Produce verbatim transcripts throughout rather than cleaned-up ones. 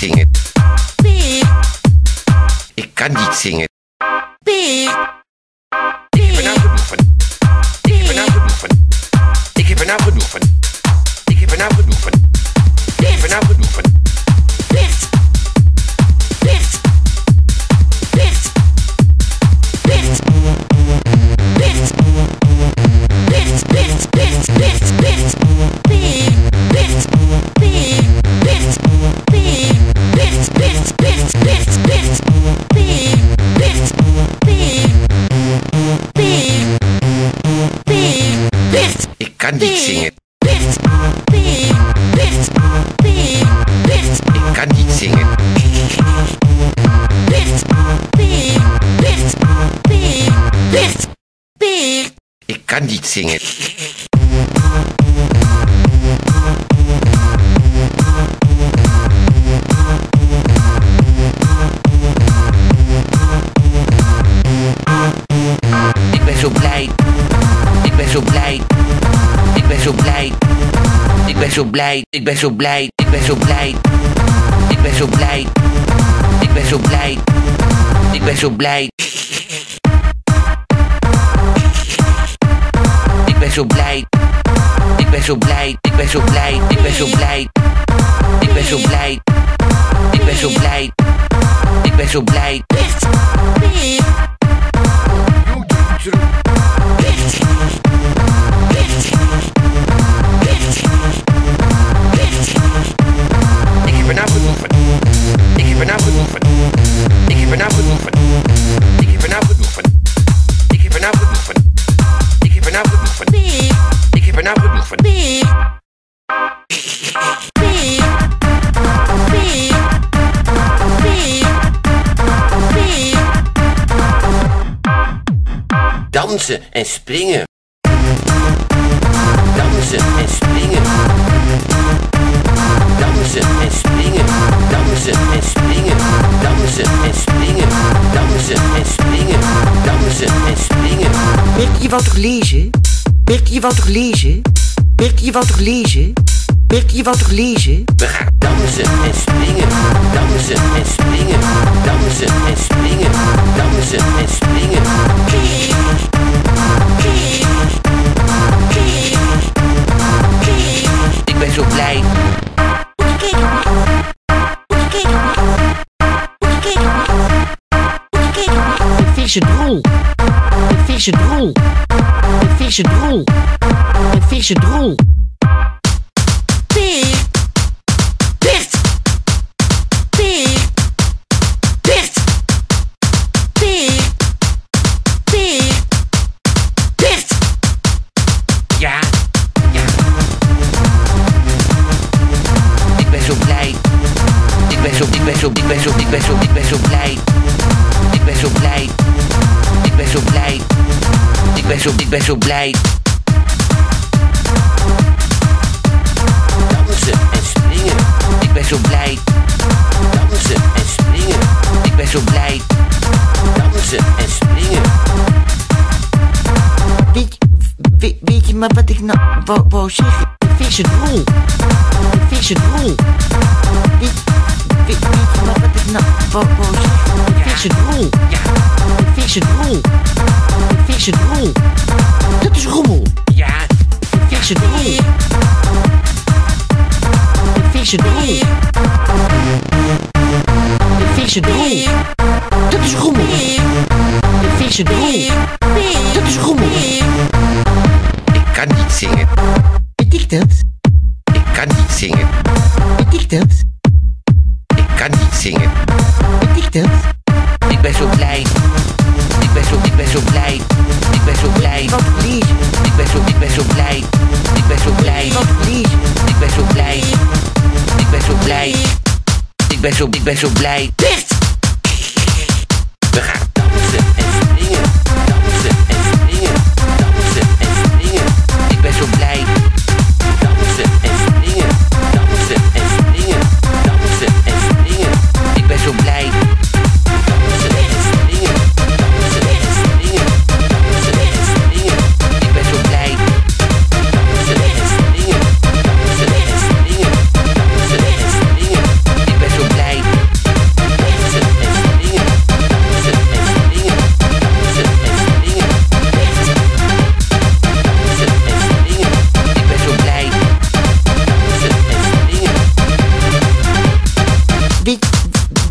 zingen. Bert. Ik kan niet zingen. Bert. Ik heb er nou genoeg van. Ik heb er nou genoeg van. Ik heb er nou genoeg van. Ik heb er nou genoeg van. Ik heb er nou genoeg van. Bert. Bert. Bert. Bert. Bert. Bert. Bert. Bert. Bert. Bert. Bert. Bert. Bert. Bert. Bert. Bert. Bert. Bert. Bert. Bert. Bert. Ik kan niet zingen. Bert. Bert. Bert. Bert. Ik kan niet zingen. Bert. Bert. Bert. Bert. Bert. Ik kan niet zingen. Ik ben zo blij, ik ben zo blij, ik ben zo blij. Ik ben zo blij. Ik ben zo blij. Ik ben zo blij. Ik ben zo blij. Ik ben zo blij, ik ben zo blij, ik ben zo blij. Ik ben zo blij. Ik ben zo blij. Ik ben zo blij. Dansen en springen. Dansen en springen. Dansen en springen. Dansen en springen. Dansen en springen. Dansen en springen. Dansen en springen. Bert, je wou toch lezen? Bert, je wou toch lezen? Bert, je wou toch lezen? Bert, je wou toch lezen? We gaan dansen en springen. Dansen en springen. Dansen en springen. Dansen en springen. Ik ben zo blij. Een verse drol. Een verse drol. Een verse drol. Een verse drol. Ik ben zo blij. Dansen en springen. Ik ben zo blij. Dansen en springen. Ik ben zo blij. Dansen en springen. Weet, weet, weet je maar wat ik nou wou, wou zeggen? Een verse drol. Een verse drol. Weet, weet, weet je maar wat ik nou wou, wou zeggen? Een verse drol. Ja. Een verse drol. Een verse drol. Dat is rommel. Ja. Een verse drol. Een verse drol. Een verse drol. Dat is rommel. Een verse drol. Dat is rommel. Ik kan niet zingen. Weet ik dat? Ik kan niet zingen. Weet ik dat? Ik kan niet zingen. Weet ik dat? Ik ben zo blij. Ik ben zo, ik ben zo blij. Ik ben zo blij. Wat lief. Ik ben zo, ik ben zo blij. Ik ben zo blij. Wat lief. Ik ben zo blij. Ik ben zo blij. Ik ben zo, ik ben zo blij. Bert! We gaan dansen en springen. Dansen en springen. Dansen en springen. Ik ben zo blij. Dansen en springen. Dansen en springen. Dansen en springen. Ik ben zo blij. Ik ben zo blij.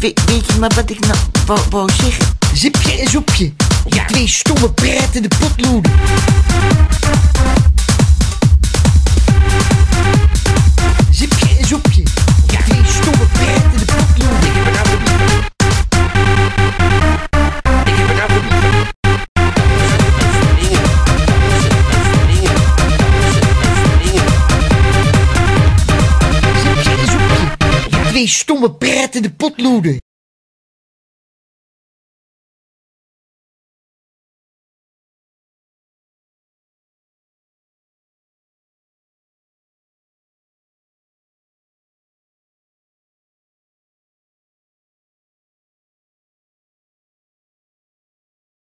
We, weet je maar wat ik nou wou, wou zeggen? Zipje en Zoepje. Die ja. Twee stomme pratende potloden. Zipje en Zoepje. Die ja. Twee stomme pratende potloden. Ik heb er nou voor lief. Ik heb er nou voor lief. Zipje en Zoepje. Die twee stomme pratende potloden.